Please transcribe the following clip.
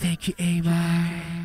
Thank you, Ami.